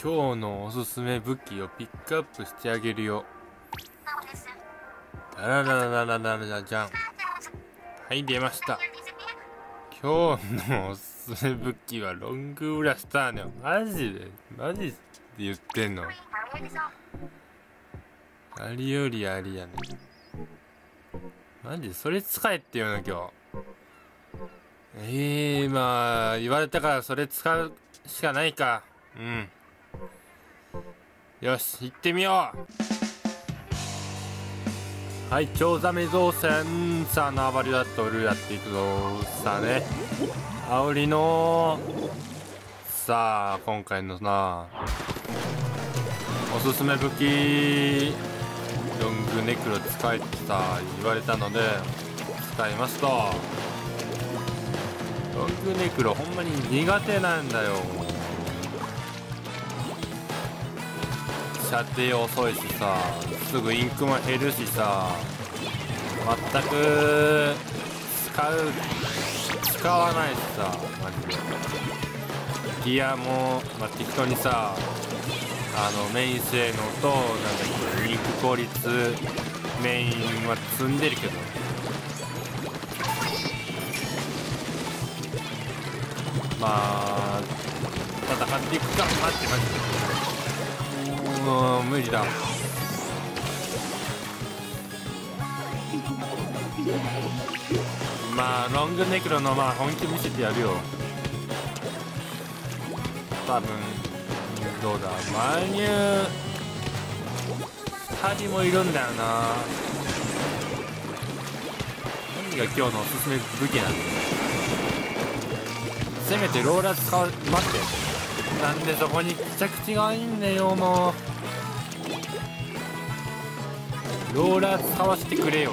今日のおすすめ武器をピックアップしてあげるよ。ダララララララララじゃん。はい、出ました。今日のおすすめ武器はロングブラスターね。マジって言ってんの。ありよりありやね。マジそれ使えって言うの今日。まあ言われたからそれ使うしかないか。うん。よし、行ってみよう。はい、チョウザメ造船。さあ、縄張りだとルーやっていくぞ。さあね、あおりの。さあ、今回のなおすすめ武器ロングネクロ使えって言われたので使いますと。ロングネクロほんまに苦手なんだよ。射程遅いしさ、すぐインクも減るしさ、全く使わないしさ、マジでギアも、まあ、適当にさ、メイン性能となんだっけ、インク効率メインは積んでるけど、まあ戦っていくか。待ってもう無理だ。まあロングネクロのまあ本気見せてやるよ。多分どうだ、マニュー2人もいるんだよな。何が今日のおすすめ武器なんだよ。せめてローラー使わ、待って、なんでそこに着地がいいんだよ。もうローラー使わせてくれよ。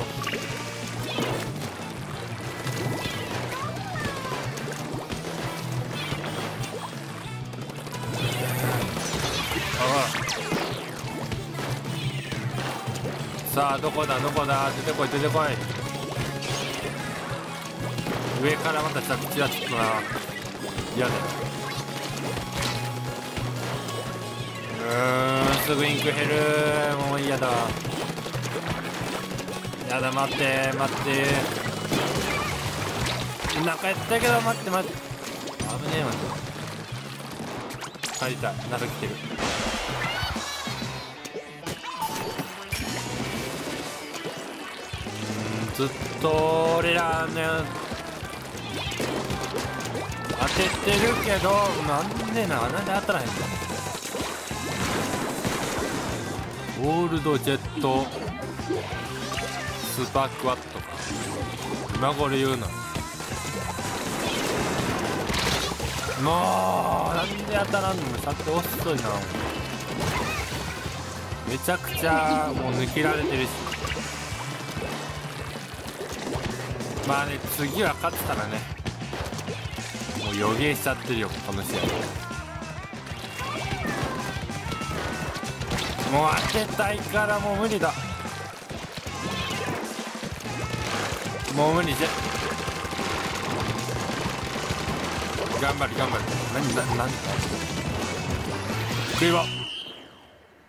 さあ、どこだ出てこい。上からまた着地やつくな。嫌だ。すぐインク減る。もう嫌だ。やだ、待って。お腹やったけど、待って。危ねえ、待って。はい、いた。なんか来てる。ずっと俺らね当ててるけど、なんで当たらへんの。ゴールドジェットスパークワットか、今頃言うな。もうなんで当たらんの。さて遅いな。めちゃくちゃもう抜けられてるし、まあね、次は勝つからね。もう予言しちゃってるよ、この試合。もう当てたいから、もう無理だ。もう無理じゃ。頑張る。何だ。食い場。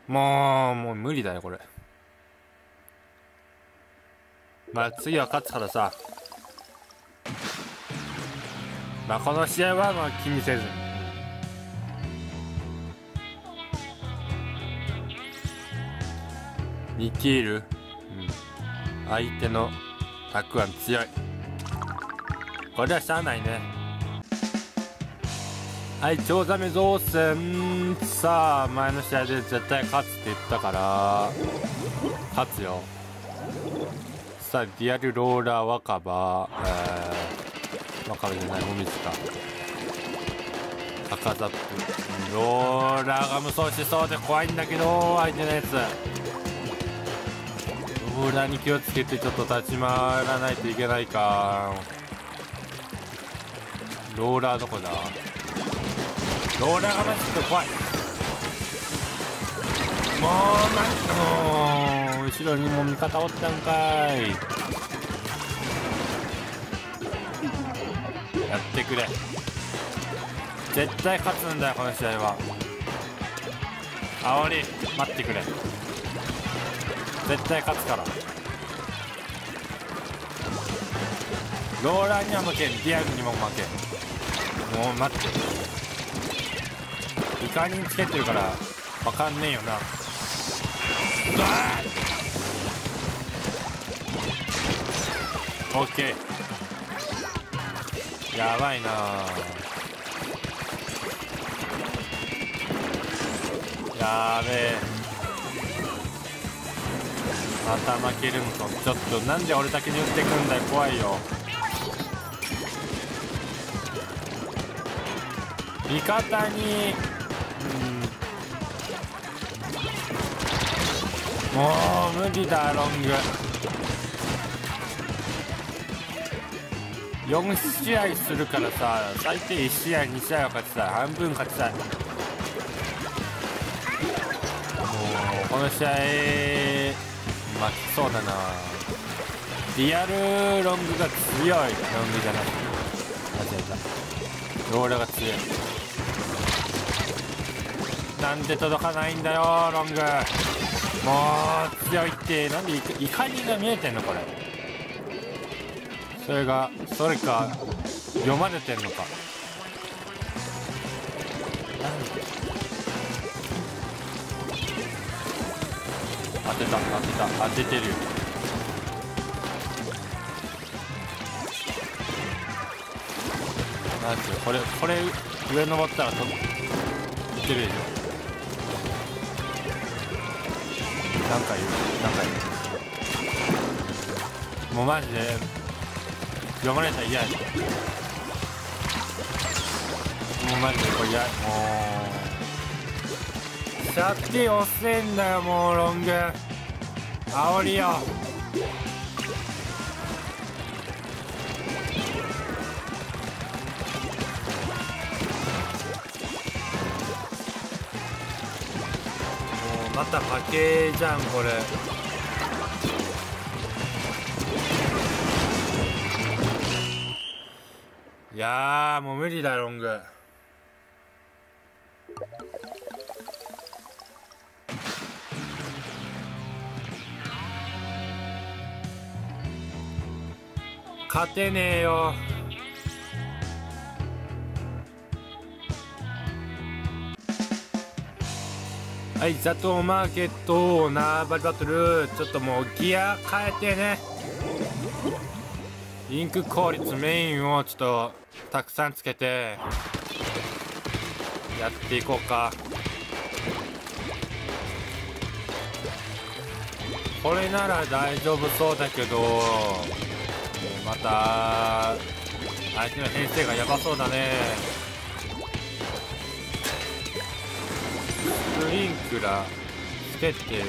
もう無理だよ、これ。まあ次は勝つからさ。まあ、この試合はまあ気にせず。2キール、相手のたくあん強い。これはしゃあないね。はい、チョウザメ造船。さあ、前の試合で絶対勝つって言ったから勝つよ。さあ、リアルローラー若葉、若葉じゃない、お水か。赤ザップ。ローラーが無双しそうで怖いんだけど、相手のやつ。ローラーに気をつけてちょっと立ち回らないといけないか。ローラーどこだ。ローラーがまじっと怖い。もう後ろにも味方おったんかい。やってくれ。絶対勝つんだよこの試合は。あおり待ってくれ、絶対勝つから。ローラーには負け、ディアグにも負け。もう待って、イカにつけてるからわかんねえよな。うわー、オッケー、やばいなー、やべえ、また負けるんと。ちょっとなんで俺だけに打ってくんだよ、怖いよ。味方に、もう無理だ。ロング4試合するからさ、最低1試合2試合は勝ちたい、半分勝ちたい。もうこの試合負けそうだな。リアルロングが強い、ロングじゃなくて間違えた、ローラーが強い。なんで届かないんだよロング。もう強いって。なんで怒りが見えてんのこれ。それがそれか読まれてんのか。当てた当てた、当ててるよ。なんていうこれ上登ったら飛ぶいってるでしょ。なんか言うもうマジで読まれたら嫌や。もうマジでこれ嫌や。もう借金遅えんだよ。もうロング煽りよ。また負けじゃんこれ。いやーもう無理だロング。勝てねえよ。はい、ザトーマーケット縄張りバトル。ちょっともうギア変えてね。インク効率メインをちょっとたくさんつけてやっていこうか。これなら大丈夫そうだけど、また相手の編成がやばそうだね。スプリンクラーつけて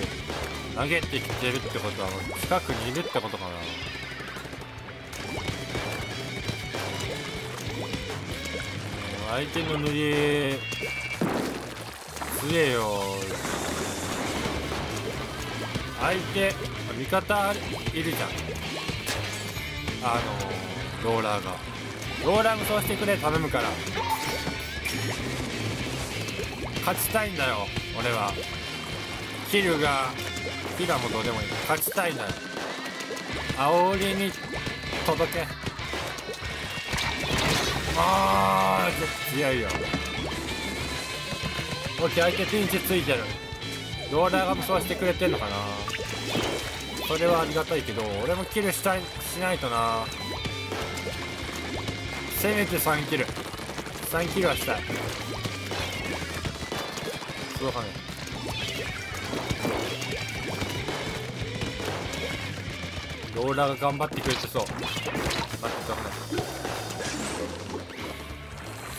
投げてきてるってことは近くにいるってことかな。相手の塗り強えよ。相手味方いるじゃん、ローラーが。ローラーもそうしてくれ、頼むから。勝ちたいんだよ俺は。キラもどうでもいい、勝ちたいんだよ。煽りに届け。あー強いよ。オッケー、相手ピンチついてる。ローラーが無双してくれてんのかな。それはありがたいけど、俺もキルしないとな。せめて3キルはしたい。届かない。ローラーが頑張ってくれてそう。待って届かない。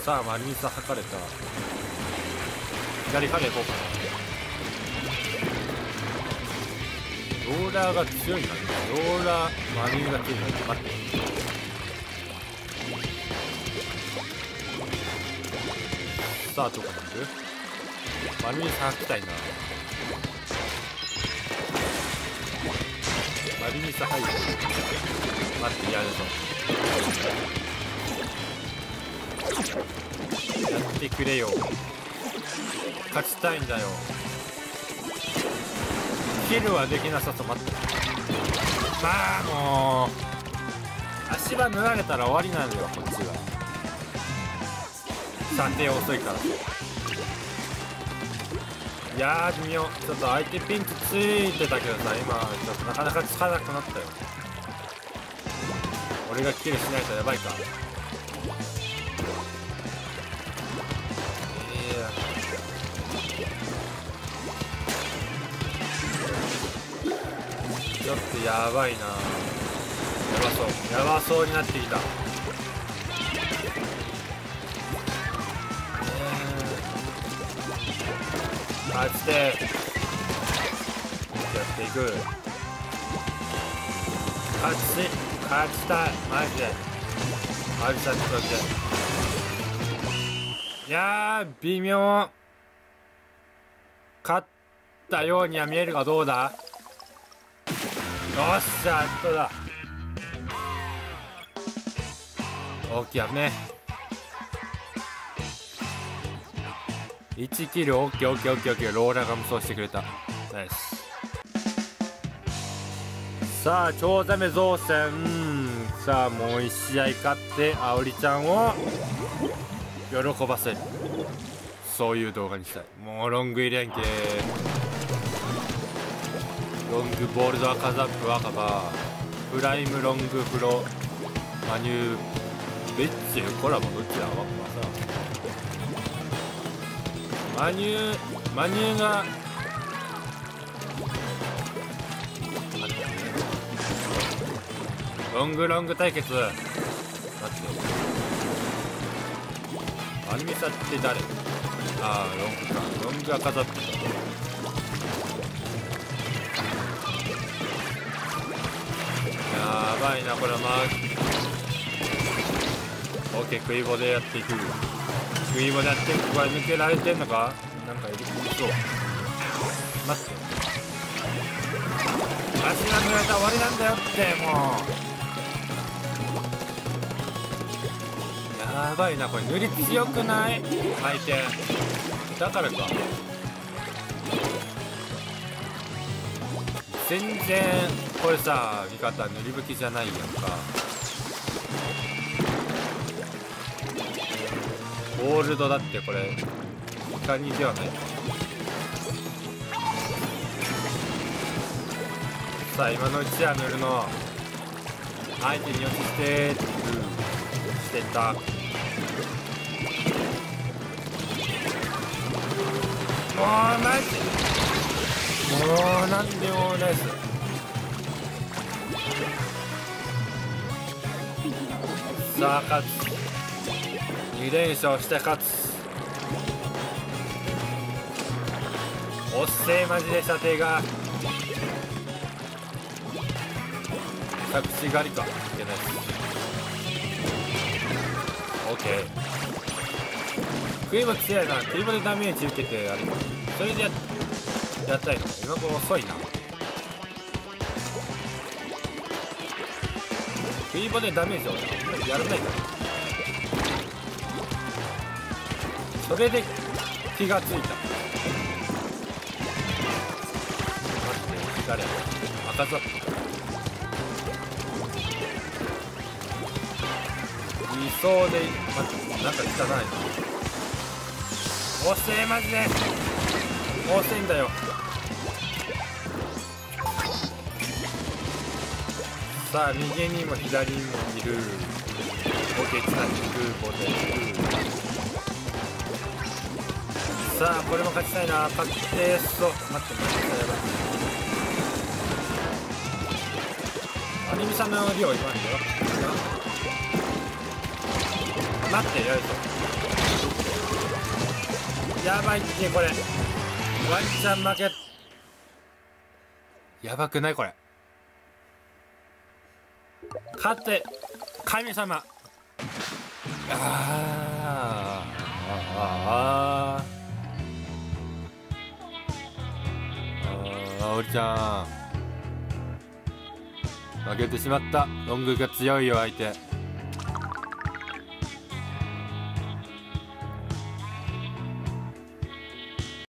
さあマリーサ測れた。左から行こうかな。ローラーが強いんだね。ローラーマリーが強いんだね。待ってさあどこにいる。マルミサ履きたいな。マルミサ履いて待ってやるぞ。ってくれよ。勝ちたいんだよ。キルはできなさそう。まあもう足場塗られたら終わりなんだよこっちは。査定遅いから。いやー微妙。ちょっと相手ピンクついてたけどさ、今ちょっとなかなかつかなくなったよ。俺がキルしないとやばいか。ちょっとやばいな。やばそうになってきた。勝ちてやっていく。勝ちたいマジで。マジで勝ちたい。いやー微妙。勝ったようには見えるがどうだ。よっしゃ、どうだ。大きいやね。1キル、オッケー。ローラーが無双してくれた。ナイス。さあ、チョウザメ造船。さあ、もう1試合勝って、あおりちゃんを喜ばせる。そういう動画にしたい。もうロング入れんけー。ロングボールド赤ザップ若葉プライムロングフロマニューベッチュコラボどっちだ若葉さマニューがロング対決待ってアニメサって誰。ああロングかロング赤ザップだ。やばいなこれは。まあオッケー食い棒でやっていく。食い棒でやっていく。これ抜けられてんのか。なんかいるそう。待って足が抜かれたら終わりなんだよってもう。やばいなこれ塗り強くない回転だからか。全然これさ味方塗り拭きじゃないやんか。ゴールドだってこれイカニではない。さあ今のうちは塗るの相手に寄せてしてた。もうなんでもないです。さあ勝つ。2連勝して勝つ。おっせえマジで射程が着地狩りかいけないっす。 OK クイボ強いな。クイボでダメージ受けてあれそれでやったいの。今こう遅いな。クイボでダメージをやらないからそれで気がついた。誰赤ザップ理想で待ってなんか汚いな。遅えマジで遅いんだよ。さあ右にも左にもいる。ボケつなぎくボテく。さあこれも勝ちたいな。勝ってそう待って待って。アニメさんの量いかないんだよ。待ってよいしょ。やばいってこれワンチャン負け。やばくないこれ。勝って神様。あおりちゃん負けてしまった。ロングが強いよ相手。